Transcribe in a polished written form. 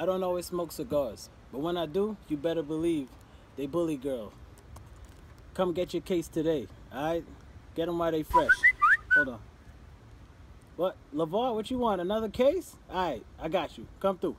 I don't always smoke cigars, but when I do, you better believe they Bully Girl. Come get your case today, alright? Get them while they fresh. Hold on. What? LaVar, what you want? Another case? Alright, I got you. Come through.